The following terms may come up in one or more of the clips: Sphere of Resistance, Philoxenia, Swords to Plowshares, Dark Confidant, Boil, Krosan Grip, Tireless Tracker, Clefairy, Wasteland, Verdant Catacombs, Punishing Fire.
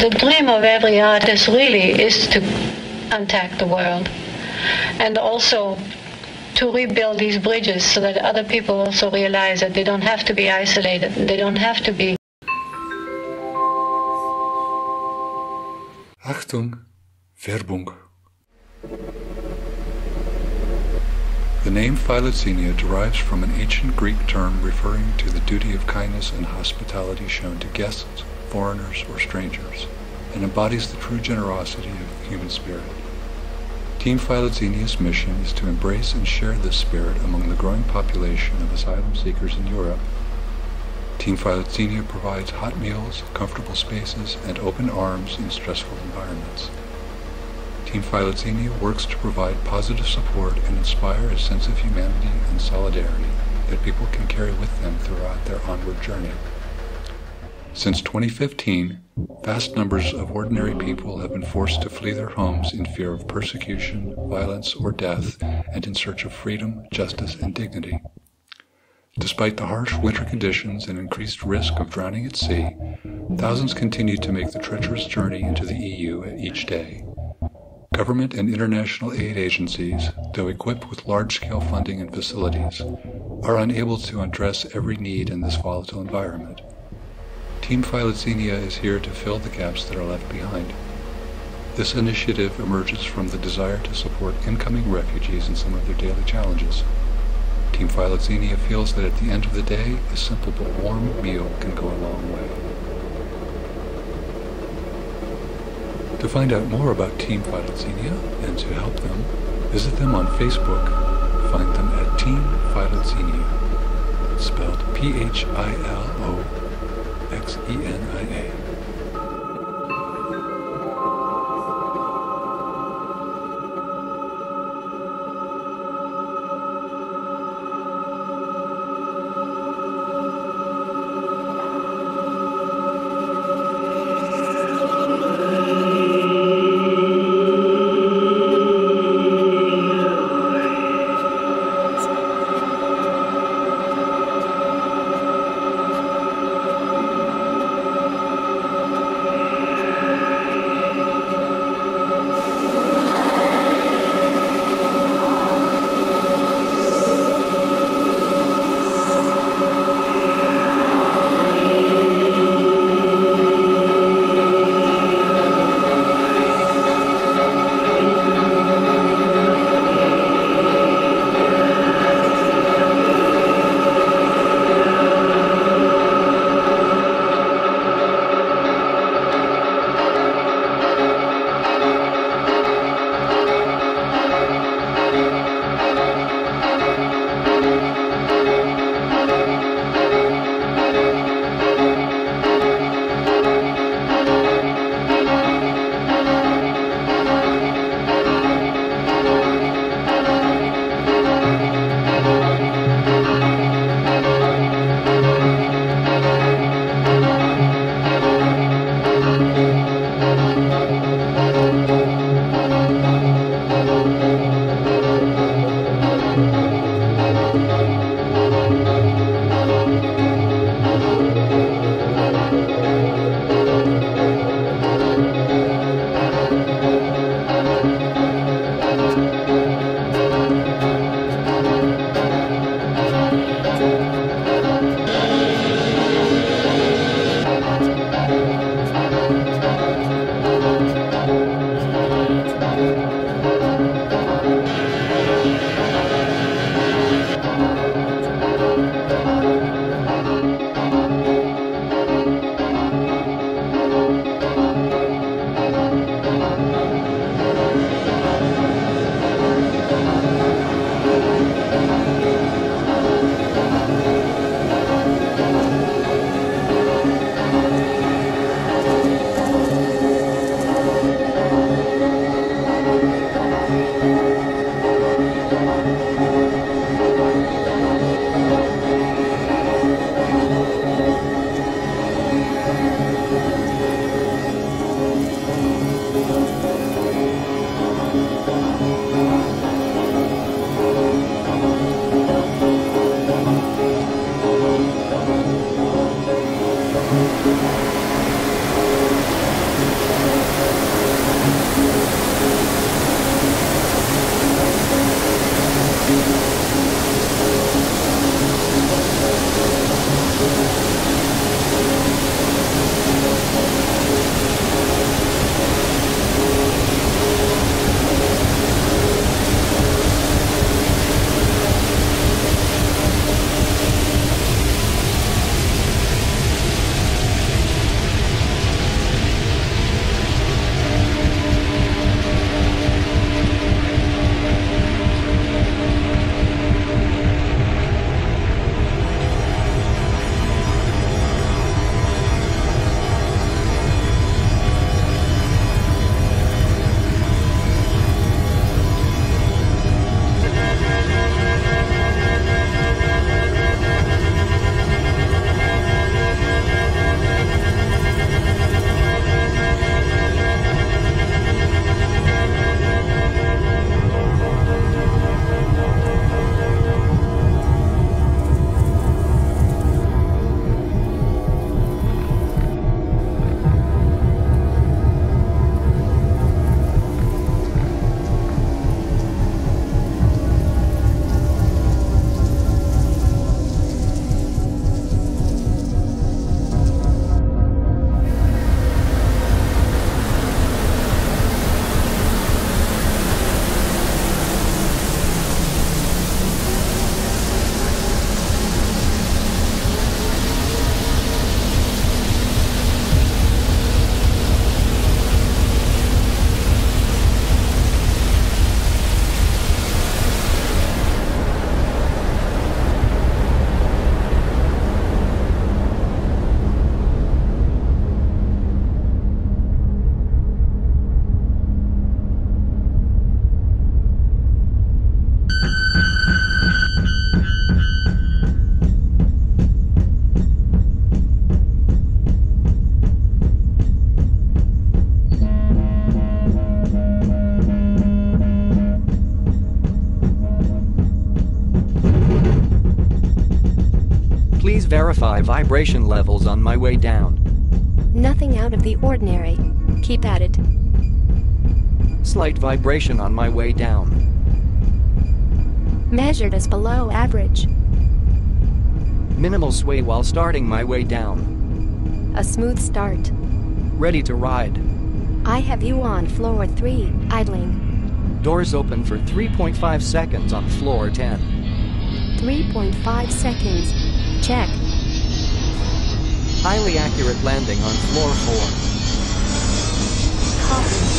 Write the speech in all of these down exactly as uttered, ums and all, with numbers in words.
The dream of every artist really is to untack the world and also to rebuild these bridges so that other people also realize that they don't have to be isolated, they don't have to be. Achtung, Werbung. The name Philoxenia derives from an ancient Greek term referring to the duty of kindness and hospitality shown to guests, foreigners, or strangers, and embodies the true generosity of the human spirit. Team Philoxenia's mission is to embrace and share this spirit among the growing population of asylum seekers in Europe. Team Philoxenia provides hot meals, comfortable spaces, and open arms in stressful environments. Team Philoxenia works to provide positive support and inspire a sense of humanity and solidarity that people can carry with them throughout their onward journey. Since twenty fifteen, vast numbers of ordinary people have been forced to flee their homes in fear of persecution, violence, or death, and in search of freedom, justice, and dignity. Despite the harsh winter conditions and increased risk of drowning at sea, thousands continue to make the treacherous journey into the E U each day. Government and international aid agencies, though equipped with large-scale funding and facilities, are unable to address every need in this volatile environment. Team Philoxenia is here to fill the gaps that are left behind. This initiative emerges from the desire to support incoming refugees in some of their daily challenges. Team Philoxenia feels that at the end of the day, a simple but warm meal can go a long way. To find out more about Team Philoxenia and to help them, visit them on Facebook. Find them at Team Philoxenia, spelled P H I L O X E N I A. verify vibration levels on my way down. Nothing out of the ordinary. Keep at it. Slight vibration on my way down. Measured as below average. Minimal sway while starting my way down. A smooth start. Ready to ride. I have you on floor three, idling. Doors open for three point five seconds on floor ten. three point five seconds. Check. Highly accurate landing on floor four. Copy.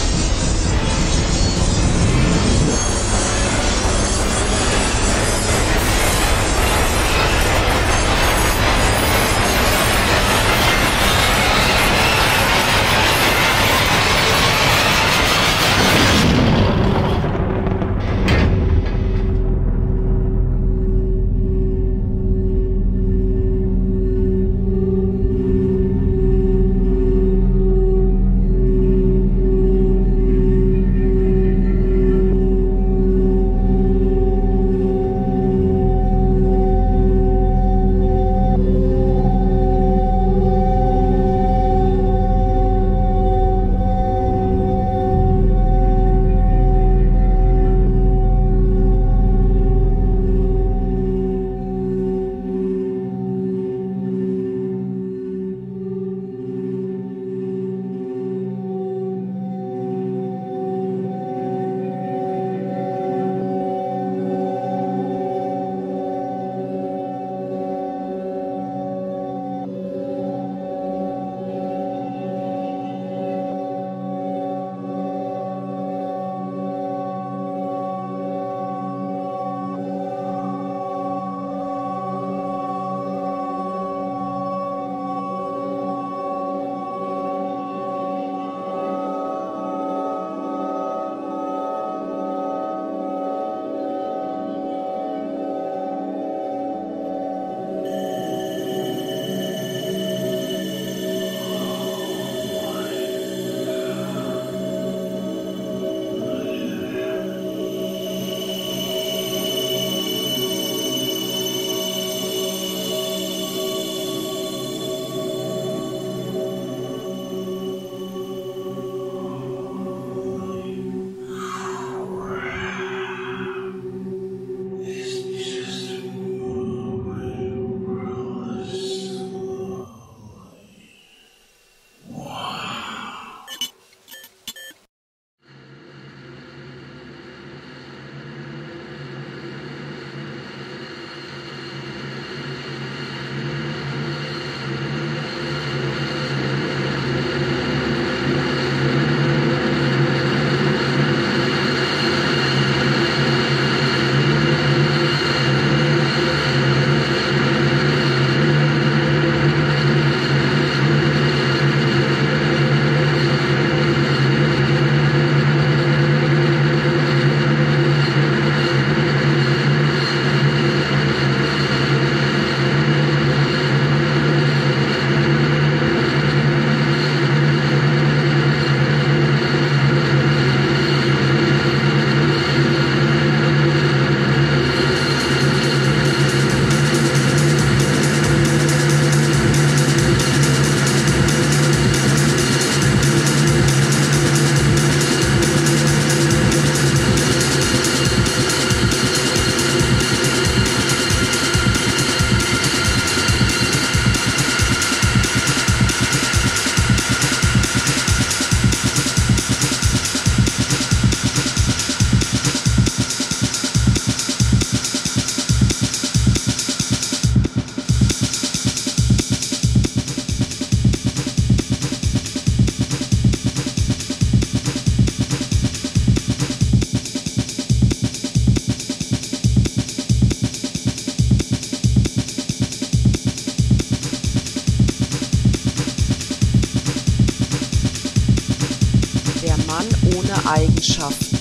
Eigenschaften.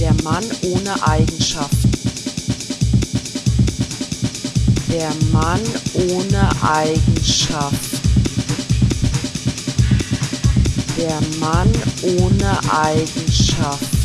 Der Mann ohne Eigenschaften. Der Mann ohne Eigenschaften. Der Mann ohne Eigenschaften.